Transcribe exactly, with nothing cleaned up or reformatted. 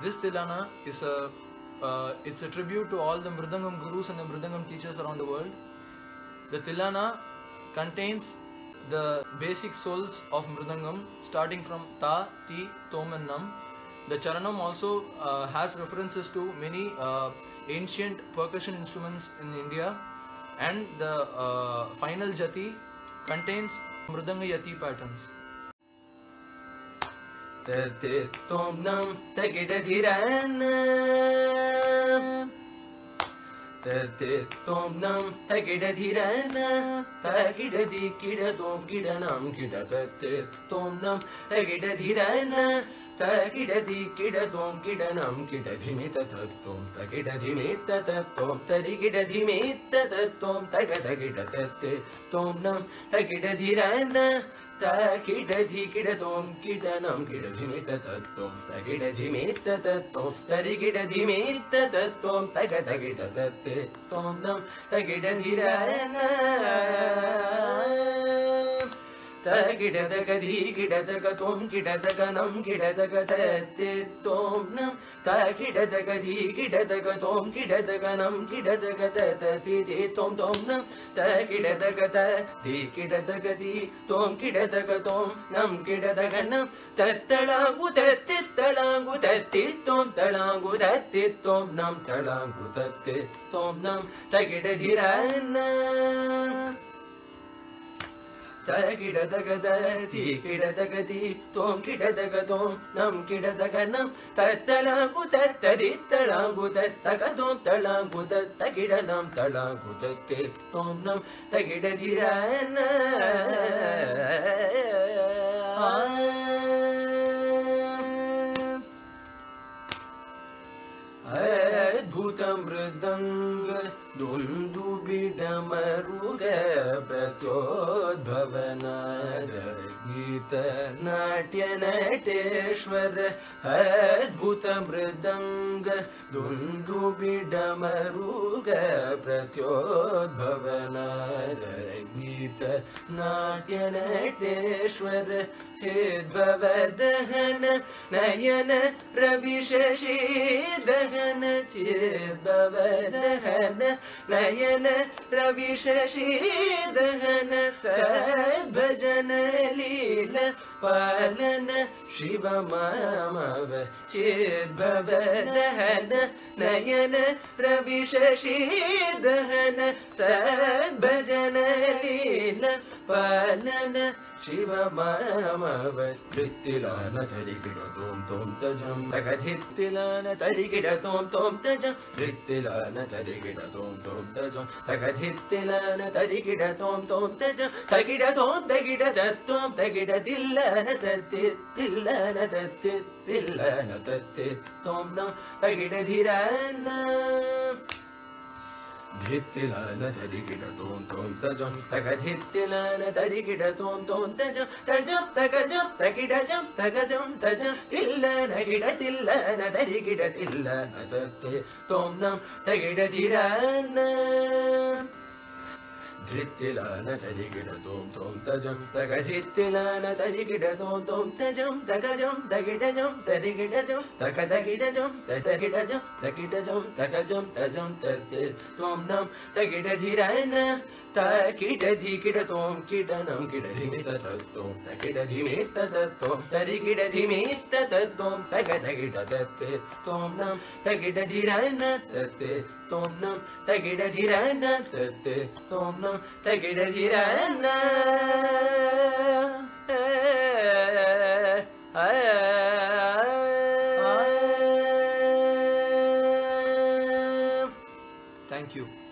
This tillana is a uh, it's a tribute to all the mridangam gurus and the mridangam teachers around the world. The tillana contains the basic souls of mridangam, starting from ta, ti, tom, and nam. The charanam also uh, has references to many uh, ancient percussion instruments in India, and the uh, final jati contains mridanga yati patterns. Tet tom nam tagidadhirana, tet tom nam tagidadhirana, tagidadi kida tom kida nam kida, tet tom nam tagidadhirana, tagidadi kida tom kida nam kida, dhimita tet tom tagida dhimita tet tom tagida dhimita tet tom tagida tet tom nam tagidadhirana. Takidadhikidadom kidanam kidadhimitatattom takidadhimitatattom tarigidadhimitatattom tagadagidatatettom nam takidadhirana takidadagadhikidadagatom kidadaganam kidadagatettom nam takidadagadhikidadagatom kidadaganam kidadagatatettom tom nam takidadagadhikidadagadhi tom kidadagadom nam kidadaganam tattalangu tattittalangu tattitom talangu tattitom nam talangu tattitom nam takidadhirana Tagidadagadi, kidadagadi, tom kidadagadom, nam kidadaganam, tattalangu tattadi, talangu tattagadom, talangu tattagidanam, talangu tattitom nam, tagidadirana. Adbhutam mridanga dundubhi damarugapato. Bhavnath गीत नाट्य नटेश्वर अद्भुत मृदंग दुंदुभि डमरुग प्रत्योद्भवनाद गीत नाट्य नटेश्वर चेद्भवदहन नयन रविशशि दहन चेद्भवदहन नयन रविशशि दहन भजन लीला पालन शिव मामव चिद्भव दहन नयन रविशशि दहन सद्भजन लीला पालन शिव मामव तिलान तरिगिडतोम तोम तजम तगधित तिलान तरिगिडतोम तोम तजम तिलान तरिगिडतोम तोम तजम तगधित तिलान तरिगिडतोम तोम तजम तगिडतोम तगिडतोम तगिडतिलान तत्तिलान तत्तिलान तत्तितोम न तगिडधिराना धित्तिलाना तरिगिडतोम तोम तजम तगधित्तिलाना तरिगिडतोम तोम तजम तजम तगजम तगिडजम तगजम तजम तिल्लाना गिडतिल्लाना तरिगिडतिल्लाना तत्तितोम न तगिडधिराना धित्तिलाना तरिगिडतोम तोम तजम तगधित्तिलाना तरिगिडतोम तोम तजम तगजम तगिडजम तरिगिडजम तगदगिडजम ततगिडजम तगिडजम तगजम तजम तत्तोम नम तगिडधिराना ताकिडधिकिडतोम किडनम किडधिमिततोम तगिडधिमिततोम तरिगिडधिमिततोम तगदगिडततोम नम तगिडधिराना तत्तोम नम तगिडधिराना तत्तोम नम तगिडधिराना Thank you.